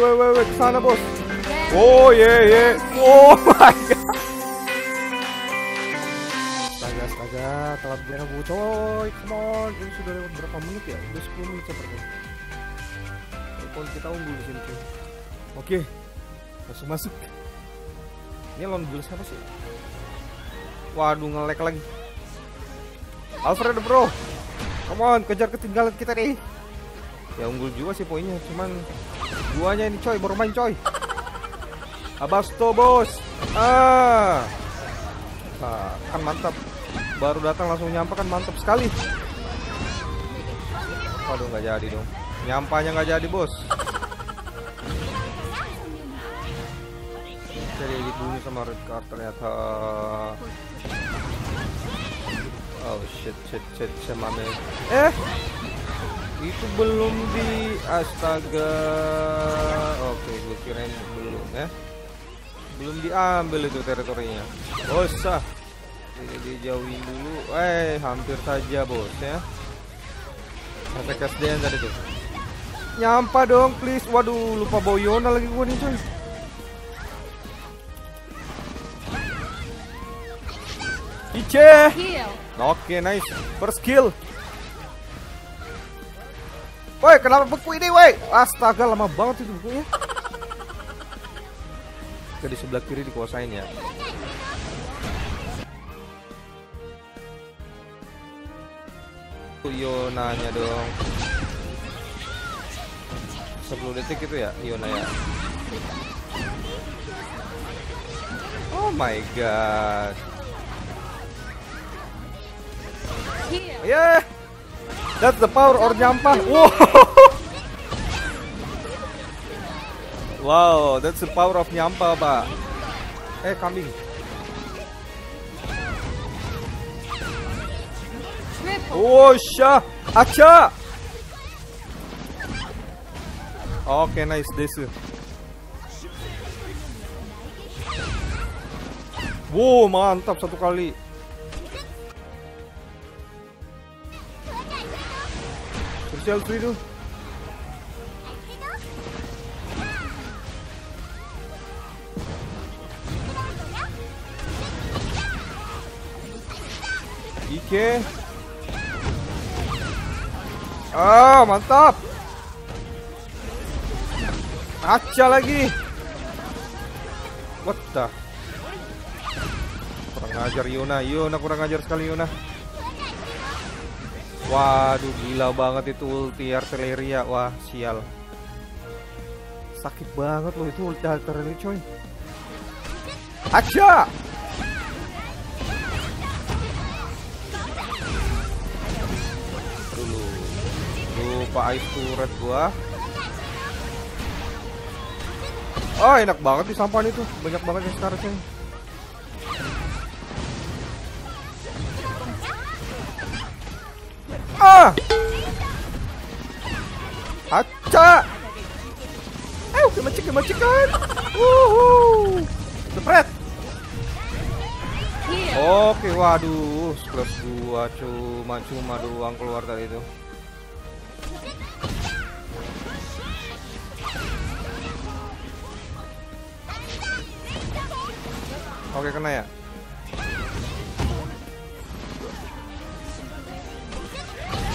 woi, kesana bos. Oh ye. Oh my god. Astaga, telat bener bu coy. Come on, ini sudah lewat berapa menit ya? Udah 10 menit sepertinya. Kalau kita unggul di sini. Oke, langsung masuk. Ini lawan gila siapa sih? Waduh, nge-lag lagi. Alfred bro, come on, kejar ketinggalan kita nih. Ya unggul juga sih poinnya, cuman duanya ini coy, baru main coy. Abasto bos. Kan mantap. Baru datang langsung nyampa kan mantap sekali. Waduh, nggak jadi dong. Nyampanya nggak jadi bos. Jadi dibunuh sama red card ternyata. Oh shit semane. Itu belum di astaga. Oke, gue kirain belum ya. Belum diambil itu teritorinya. Usah. Ini dijauhin dulu. Hampir saja bos ya. Sampai kesedihan tadi tuh. Nyampa dong please. Waduh, lupa boyona lagi gue nih coy. Ice. Oke, nice. First kill. Woi, kenapa beku ini, woi? Astaga, lama banget itu bekunya. Kita di sebelah kiri dikuasain ya. Yonanya dong. 10 detik itu ya, Yona ya. Oh my god. Yeah, that's the power or nyampah. Wow, wow, that's the power of nyampah, pak. Kambing. Oh, syah, aca. Oke, nice desu. Wow, mantap satu kali. Sial tuh itu. Ike. Ah, mantap. Aca lagi. What the? Kurang ajar Yona. Yona kurang ajar sekali Yona. Waduh, gila banget itu ulti artileri ya. Wah, sial. Sakit banget loh itu ulti artileri coy. Aja. Dulu. Lupa ice turret gua. Oh, enak banget di sampan itu. Banyak banget yang sekarang coy. Aca. Ayo kemacikan. Spread. Oke, waduh, spread gua cuma doang keluar dari itu. Oke, kena ya.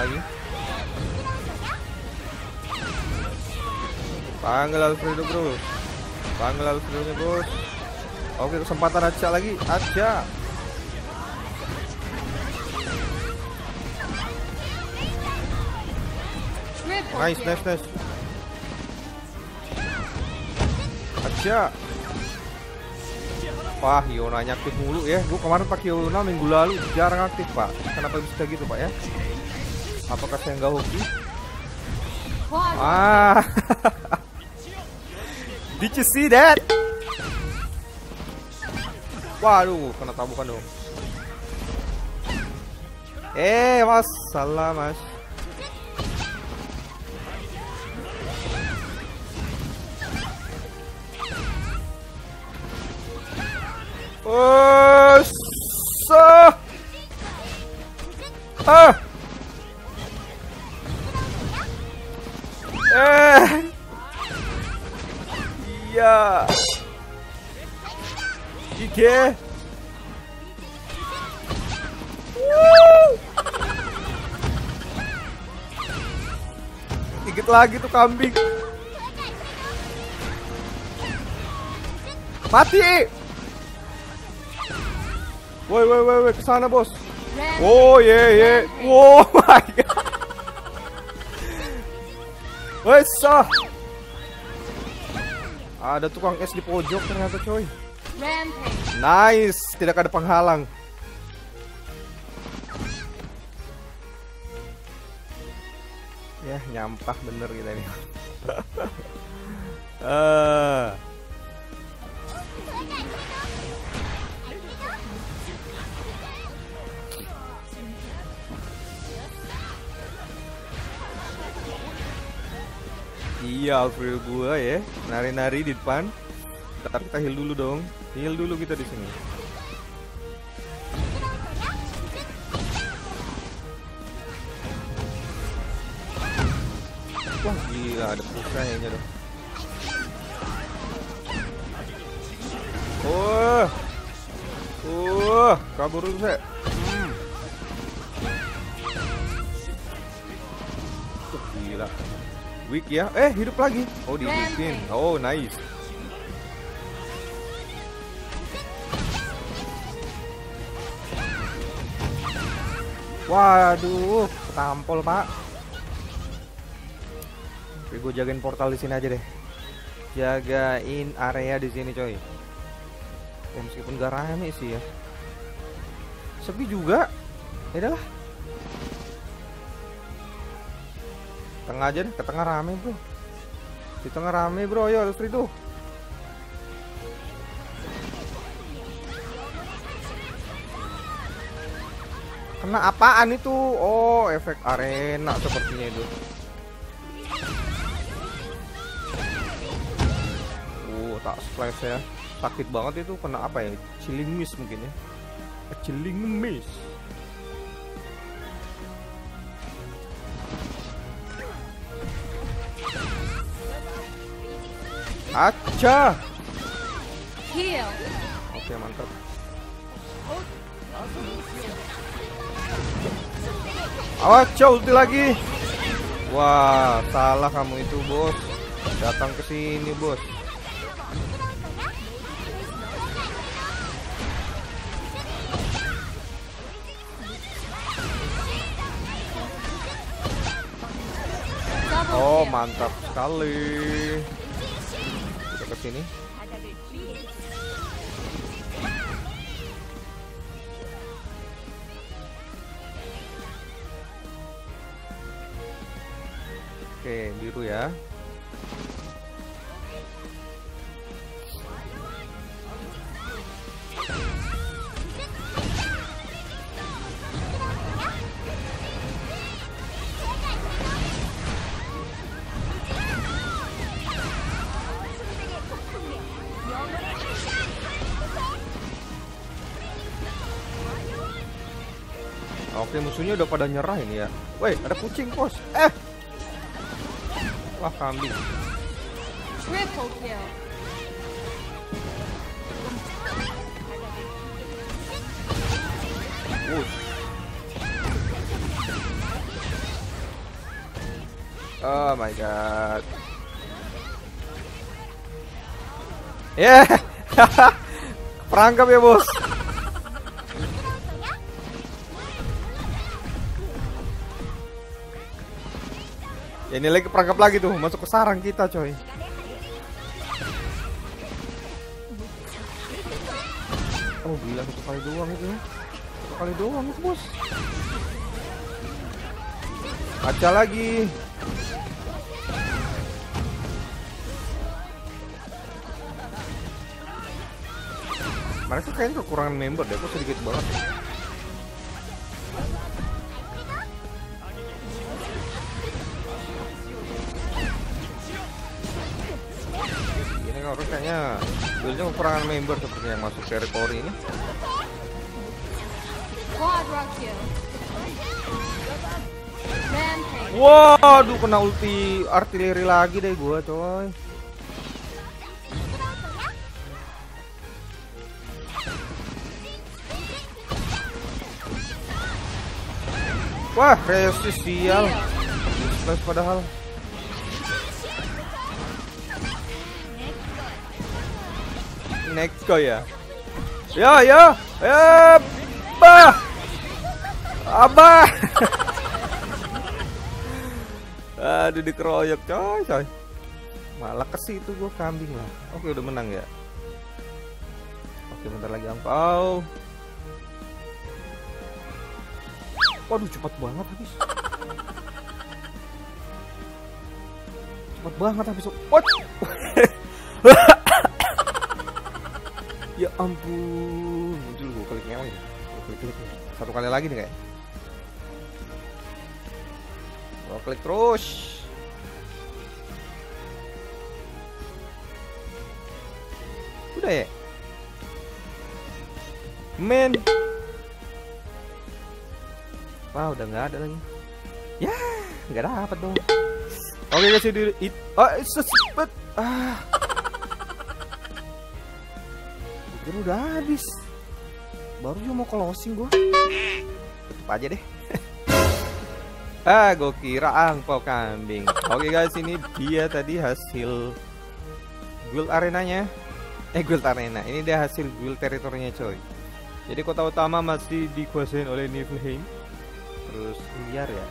Lagi panggil Alfredo bro, panggil Alfredo bos. Oke, kesempatan aja lagi, aja. Nice aja. Wah, Yonanya aktif mulu ya. Gue kemarin pakai Yona minggu lalu jarang aktif pak. Kenapa bisa gitu pak ya? Apakah saya nggak hoki? Did you see that? Waduh, kena tabukan dong. Mas, salah mas. やー、いけdikit lagi tuh kambing mati. Woi woi woi woi, kesana bos. Oh ye ye, oh my god. Woi sah, ada tukang es di pojok ternyata coy. Nice, tidak ada penghalang. Ya, nyampah bener kita ini. Iya, Alfred gua ya, nari-nari di depan. Ntar kita heal dulu dong. Heal dulu kita di sini. Wah gila, ada pushnya dong. Kabur dulu saya. Gila. Weak ya. Eh, hidup lagi. Oh, dihidukin. Oh, nice. Waduh, ketampol, Pak. Gue jagain portal di sini aja deh. Jagain area di sini, coy. Ya, meskipun gak rame sih ya. Sepi juga. Ya lah. Tengah aja deh, ke tengah rame, bro. Di tengah rame, bro. Ayo, harus itu. Kena apaan itu? Oh, efek arena sepertinya itu. Tak splash ya, sakit banget itu. Kena apa ya? Chilling miss mungkin ya. Chilling miss. Acha. Oke, mantap. Awas, ulti lagi. Wah, salah kamu itu, bos. Datang ke sini, bos. Oh, mantap sekali. Kita ke sini. Oke, biru ya. Oke, musuhnya udah pada nyerah ini ya. Woi, ada kucing, bos. Eh. Wah, kambing. Oh my god. Yeah. Perangkap ya, bos. Ya, ini lagi perangkap lagi tuh, masuk ke sarang kita, coy. Oh gila, satu kali doang itu ya. Satu kali doang itu, bos. Kaca lagi. Mereka kayaknya kekurangan member deh, kok sedikit banget. Kayaknya buildnya kekurangan member seperti yang masuk territory ini. Waduh, kena ulti artileri lagi deh gua, coy. Wah, resist sial. Splash padahal. Neko ya. Ya ya. Bah. Abah. Aduh dikeroyok coy coy. Malah kesih itu gue kambing lah. Oke udah menang ya. Oke bentar lagi angpau. Waduh cepat banget habis. Cepat banget habis. What? Ya ampun. Muncul gue klik ngeleng. Klik. Satu kali lagi nih kayak. Gue klik terus. Udah ya? Men. Wah, udah nggak ada lagi. Ya, nggak dapat dong. Oke guys, itu sesepet. Pikir udah habis. Baru juga mau closing gua. Tutup aja deh. Gua kira angpau kambing. Oke guys, ini dia tadi hasil guild arenanya. Guild arena. Ini dia hasil guild teritorinya coy. Jadi kota utama masih dikuasain oleh Niflheim. Terus liar ya,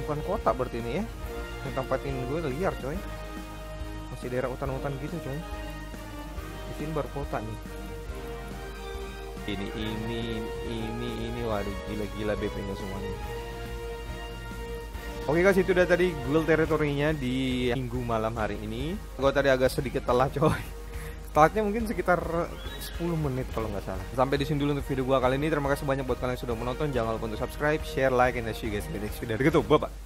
bukan kota berarti ini ya, yang tempatin gue liar coy, masih daerah hutan-hutan gitu coy. Di sini baru kota nih. Ini waduh gila-gila BP-nya semuanya. Oke guys, itu udah tadi guild teritorinya di minggu malam hari ini. Gue tadi agak sedikit telat coy. Telatnya mungkin sekitar 10 menit kalau nggak salah. Sampai di sini dulu untuk video gua kali ini. Terima kasih banyak buat kalian yang sudah menonton. Jangan lupa untuk subscribe, share, like, and see you guys in the next video. Gitu, bye-bye.